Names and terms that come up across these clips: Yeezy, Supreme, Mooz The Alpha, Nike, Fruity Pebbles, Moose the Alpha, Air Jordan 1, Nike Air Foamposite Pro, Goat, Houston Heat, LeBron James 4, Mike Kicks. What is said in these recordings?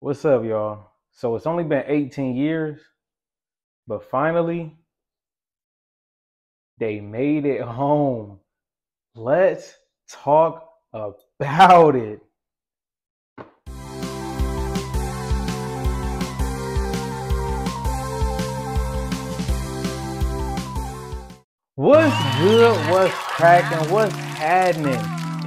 What's up, y'all? So it's only been 18 years, but finally, they made it home. Let's talk about it. What's good? What's cracking? What's happening?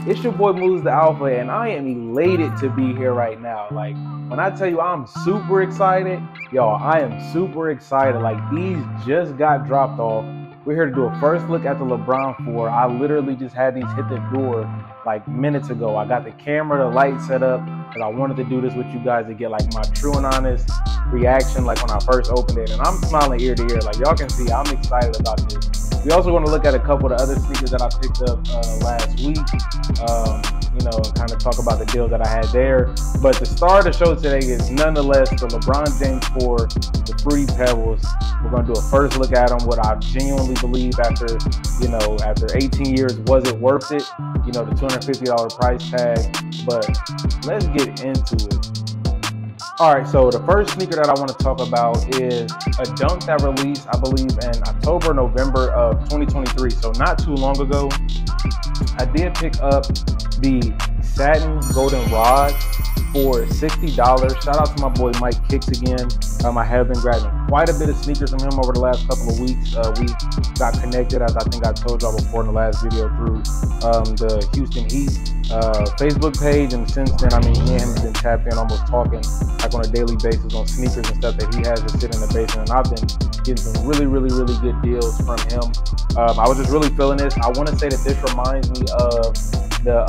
It's your boy Moose the Alpha, and I am elated to be here right now. Like, when I tell you I'm super excited, y'all, I am super excited. Like, these just got dropped off. We're here to do a first look at the LeBron 4. I literally just had these hit the door like minutes ago. I got the camera, the light set up, because I wanted to do this with you guys to get like my true and honest reaction like when I first opened it. And I'm smiling ear to ear. Like, y'all can see, I'm excited about this. We also want to look at a couple of the other sneakers that I picked up last week, you know, kind of talk about the deal that I had there. But the star of the show today is nonetheless the LeBron James 4, the Fruity Pebbles. We're going to do a first look at them, what I genuinely believe after, you know, after 18 years, was it worth it? You know, the $250 price tag. But let's get into it. All right, so the first sneaker that I want to talk about is a dunk that released, I believe, in October, November of 2023, so not too long ago. I did pick up the Satin Goldenrod for $60. Shout out to my boy Mike Kicks again. I have been grabbing quite a bit of sneakers from him over the last couple of weeks. We got connected, as I think I told y'all before in the last video, through the Houston Heat Facebook page, and since then, I mean, me and him have been tapped in, almost talking like on a daily basis on sneakers and stuff that he has just sitting in the basement, and I've been getting some really good deals from him. I was just really feeling this. I want to say that this reminds me of the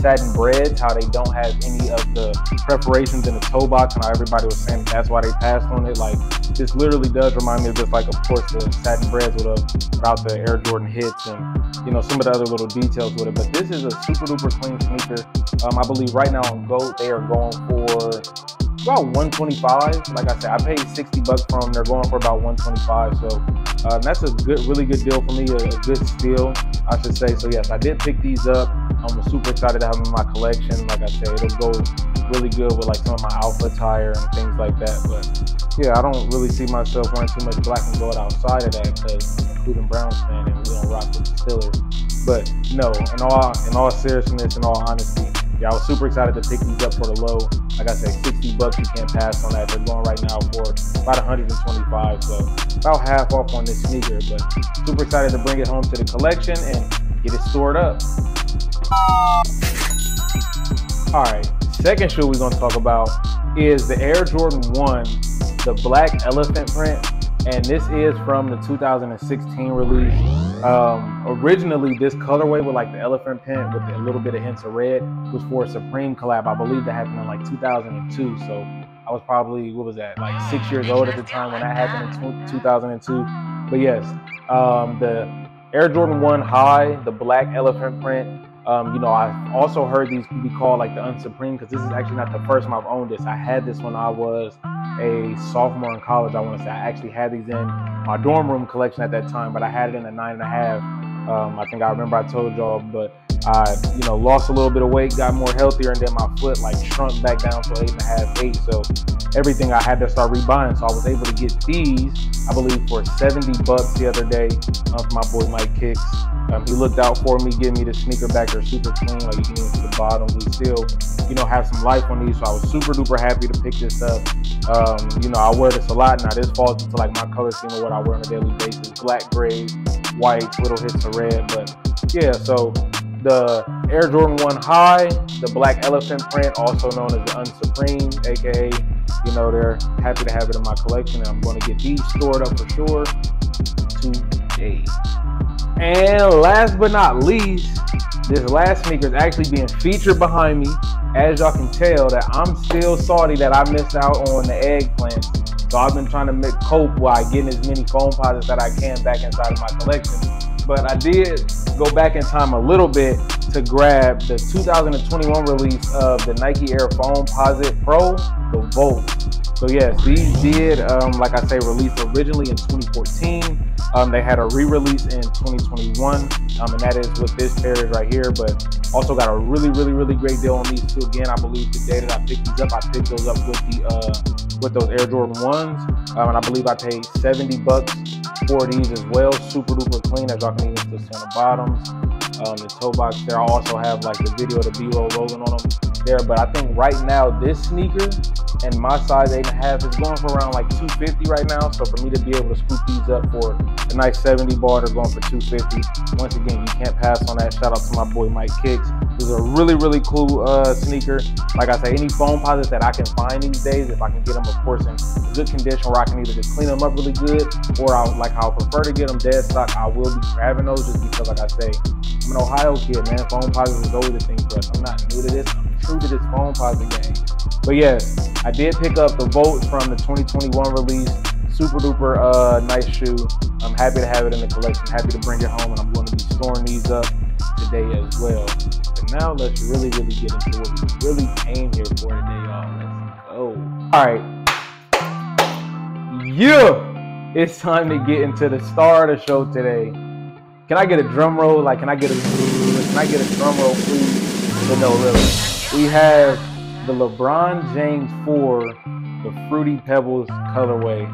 satin breads, how they don't have any of the preparations in the toe box, and how everybody was saying that's why they passed on it. Like, this literally does remind me of just, like, of course, the satin breads without the Air Jordan hits and, you know, some of the other little details with it. But this is a super duper clean sneaker. I believe right now on Goat they are going for about 125. Like I said, I paid 60 bucks for them. They're going for about 125. So that's a good, really good deal for me, a good steal, I should say. So yes, I did pick these up. I'm super excited to have them in my collection. Like I said, it'll go really good with like some of my alpha attire and things like that. But yeah, I don't really see myself wearing too much black and gold outside of that, because including Browns fan, and we don't rock with the Steelers. But no, in all seriousness, in all honesty, yeah, I was super excited to pick these up for the low. Like I said, 60 bucks, you can't pass on that. They're going right now for about 125, so about half off on this sneaker. But super excited to bring it home to the collection and get it stored up. All right, second shoe we're gonna talk about is the Air Jordan 1, the black elephant print. And this is from the 2016 release. Originally, this colorway with like the elephant print with a little bit of hints of red was for a Supreme collab. I believe that happened in like 2002. So I was probably, what was that? Like 6 years old at the time when that happened in 2002. But yes, the Air Jordan 1 High, the black elephant print. You know, I've also heard these be called like the Unsupreme, because this is actually not the first time I've owned this. I had this when I was a sophomore in college, I want to say. I actually had these in my dorm room collection at that time, but I had it in a 9.5. I think I remember I told y'all, but I, you know, lost a little bit of weight, got more healthier, and then my foot like shrunk back down to 8.5, 8. So everything I had to start rebuying. So I was able to get these, I believe, for 70 bucks the other day from my boy Mike Kicks. He looked out for me, gave me the sneaker back. They're super clean, like you can even see the bottom. We still, you know, have some life on these, so I was super duper happy to pick this up. You know, I wear this a lot now. This falls into like my color scheme of what I wear on a daily basis: black, gray, white, little hits of red. But yeah, so the Air Jordan 1 High, the black elephant print, also known as the Unsupreme, aka, you know, they're happy to have it in my collection, and I'm going to get these stored up for sure today. And last but not least, this last sneaker is actually being featured behind me. As y'all can tell, that I'm still salty that I missed out on the eggplant. So I've been trying to make cope while getting as many Foamposites that I can back inside of my collection. But I did go back in time a little bit to grab the 2021 release of the Nike Air Foamposite Pro, the Volt. So yes, these did, like I say, release originally in 2014. They had a re-release in 2021, and that is with this pair right here, but also got a really great deal on these two. Again, I believe the day that I picked these up, I picked those up with the with those Air Jordan 1s, and I believe I paid 70 bucks for these as well. Super duper clean, as y'all can even still see on the bottoms. The toe box there, I also have like the video, the B-roll rolling on them there, but I think right now this sneaker and my size 8.5 is going for around like 250 right now. So for me to be able to scoop these up for a nice 70 bar, they're going for 250. Once again, you can't pass on that. Shout out to my boy Mike Kicks. This is a really cool sneaker. Like I say, any Foamposite that I can find these days, if I can get them, of course, in good condition where I can either just clean them up really good, or I'll prefer to get them dead stock, I will be grabbing those, just because, like I say, I'm an Ohio kid, man. Foamposite is always a thing for us. I'm not new to this. I'm true to this Foamposite game. But yes, I did pick up the Volt from the 2021 release. Super duper nice shoe. I'm happy to have it in the collection. Happy to bring it home, and I'm going to be storing these up today as well. But now let's really get into what we really came here for today, y'all. Let's go. All right. Yeah, it's time to get into the star of the show today. Can I get a drum roll? Like, can I get a drum roll, please? But no, really. We have the LeBron James 4, the Fruity Pebbles colorway.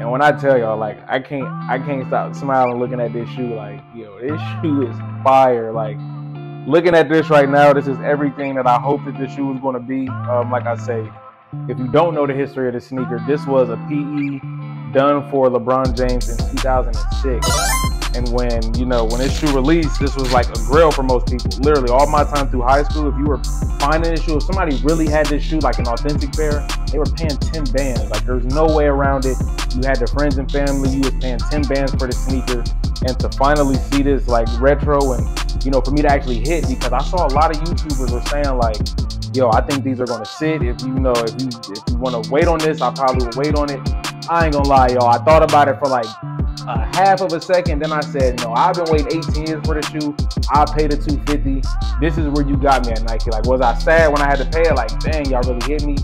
And when I tell y'all, like, I can't stop smiling looking at this shoe. Like, yo, this shoe is fire. Like, looking at this right now, this is everything that I hope that this shoe is going to be. Like I say, if you don't know the history of the sneaker, this was a PE done for LeBron James in 2006. And when, you know, when this shoe released, this was like a grail for most people. Literally, all my time through high school, if you were finding this shoe, if somebody really had this shoe, like an authentic pair, they were paying 10 bands. Like, there's no way around it. You had the friends and family, you was paying 10 bands for the sneaker. And to finally see this, like, retro and, you know, for me to actually hit, because I saw a lot of YouTubers were saying, like, yo, I think these are going to sit. If you know, if you want to wait on this, I probably would wait on it. I ain't going to lie, y'all. I thought about it for, like, half of a second, then I said, no, I've been waiting 18 years for the shoe. I paid the 250. This is where you got me at Nike. Like, was I sad when I had to pay it? Like, dang, y'all really hit me.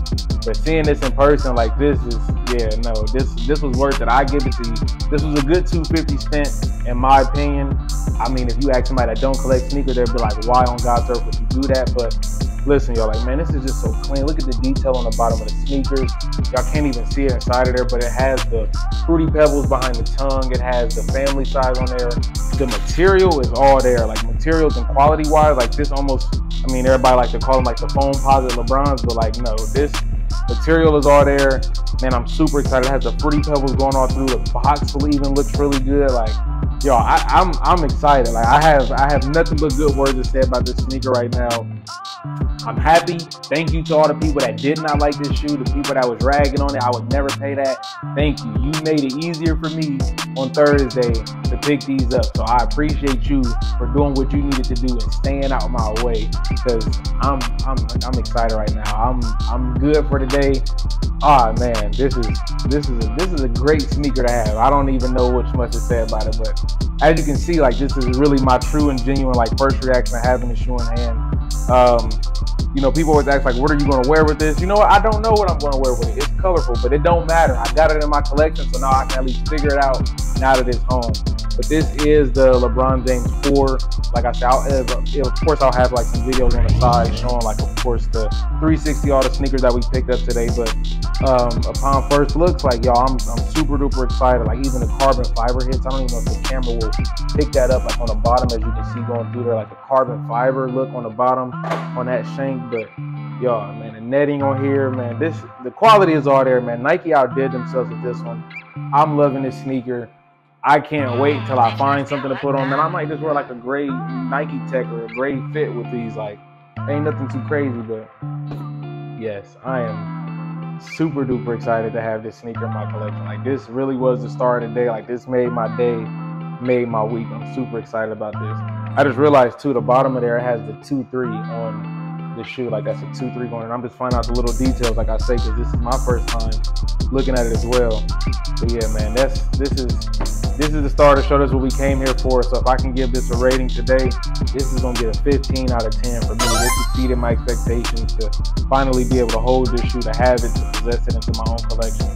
But seeing this in person, like, this is, yeah, no, this was worth it. I give it to you. This was a good 250 spent, in my opinion. I mean, if you ask somebody that don't collect sneakers, they'd be like, why on God's earth would you do that? But listen, y'all, like, man, this is just so clean. Look at the detail on the bottom of the sneakers. Y'all can't even see it inside of there, but it has the Fruity Pebbles behind the tongue. It has the family size on there. The material is all there. Like, materials and quality-wise, like, this almost, I mean, everybody like to call them, like, the Foamposite LeBrons, but, like, no, this material is all there. Man, I'm super excited. It has the Fruity Pebbles going all through. The box sleeve even looks really good. Like, y'all, I'm excited. Like, I have nothing but good words to say about this sneaker right now. I'm happy. Thank you to all the people that did not like this shoe, the people that was ragging on it. I would never pay that. Thank you. You made it easier for me on Thursday to pick these up. So I appreciate you for doing what you needed to do and staying out my way, because I'm excited right now. I'm good for today. Ah, man, this is a great sneaker to have. I don't even know what much to say about it, but as you can see, like, this is really my true and genuine, like, first reaction of having the shoe in hand. You know, people always ask, like, what are you going to wear with this? You know what? I don't know what I'm going to wear with it. It's colorful, but it don't matter. I got it in my collection, so now I can at least figure it out now that it's home. But this is the LeBron James 4. Like I said, of course, I'll have, like, some videos on the side showing, like, of course, the 360, all the sneakers that we picked up today. But upon first looks, like, y'all, I'm super duper excited. Like, even the carbon fiber hits, I don't even know if the camera will pick that up, like, on the bottom, as you can see going through there, like, the carbon fiber look on the bottom on that shank. But y'all, man, the netting on here, man, the quality is all there, man. Nike outdid themselves with this one. I'm loving this sneaker. I can't wait till I find something to put on, man. I might just wear, like, a gray Nike Tech or a gray fit with these. Like, ain't nothing too crazy, but yes, I am super duper excited to have this sneaker in my collection. Like, this really was the star of the day. Like, this made my day, made my week. I'm super excited about this. I just realized too, the bottom of there has the 2-3 on the shoe. Like, that's a 2-3 going, and I'm just finding out the little details, like I say, because this is my first time looking at it as well. But yeah, man, this is This is the starter show. That's what we came here for. So if I can give this a rating today, this is going to get a 15 out of 10 for me. This exceeded my expectations to finally be able to hold this shoe, to have it, to possess it into my own collection.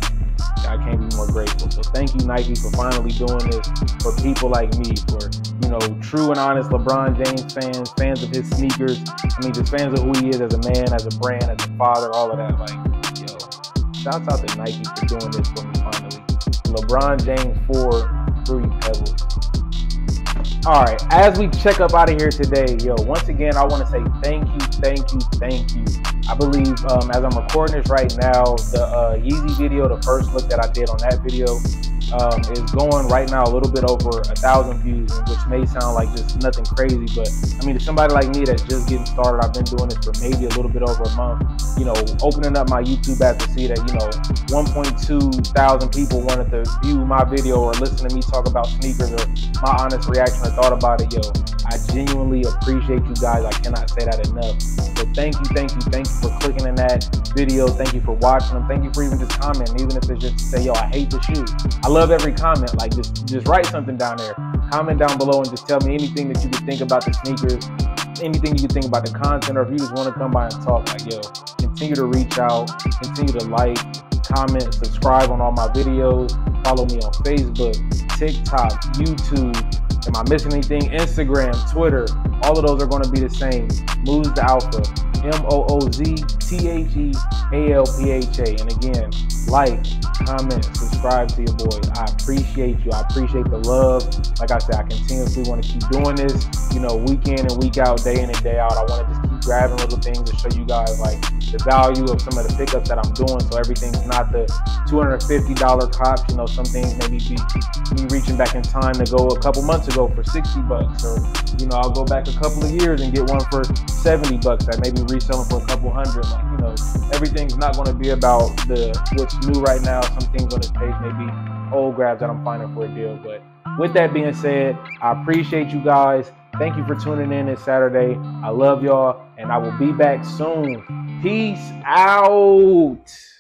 I can't be more grateful. So thank you, Nike, for finally doing this for people like me, for, you know, true and honest LeBron James fans, fans of his sneakers. I mean, just fans of who he is as a man, as a brand, as a father, all of that. Like, yo, shouts out to Nike for doing this for me finally. LeBron James 4, Fruity Pebbles. All right, as we check up out of here today, yo, once again, I want to say thank you, thank you, thank you. I believe as I'm recording this right now, the Yeezy video, the first look that I did on that video, is going right now a little bit over 1,000 views, which may sound like just nothing crazy, but I mean, to somebody like me that's just getting started, I've been doing this for maybe a little bit over a month, you know, opening up my YouTube app to see that, you know, 1.2 thousand people wanted to view my video or listen to me talk about sneakers or my honest reaction or thought about it, yo. I genuinely appreciate you guys. I cannot say that enough. So thank you, thank you, thank you for clicking in that video. Thank you for watching them. Thank you for even just commenting, even if it's just to say, yo, I hate the shoe. I love every comment. Like, just write something down there. Comment down below and just tell me anything that you could think about the sneakers, anything you could think about the content, or if you just want to come by and talk, like, yo, continue to reach out, continue to like, comment, subscribe on all my videos, follow me on Facebook, TikTok, YouTube. Am I missing anything? Instagram, Twitter, all of those are going to be the same. Moose the Alpha, MOOZTHEALPHA. And again, like, comment, subscribe to your boys. I appreciate you. I appreciate the love. Like I said, I continuously want to keep doing this, you know, week in and week out, day in and day out. I want to just keep grabbing little things to show you guys, like, the value of some of the pickups that I'm doing. So everything's not the $250 cops. You know, some things maybe be me reaching back in time to go a couple months ago for 60 bucks, or, you know, I'll go back a couple of years and get one for 70 bucks that may be reselling for a couple hundred. Like, you know, everything's not going to be about the what's new right now. Some things on this page may be old grabs that I'm finding for a deal. But with that being said, I appreciate you guys. Thank you for tuning in this Saturday. I love y'all, and I will be back soon. Peace out.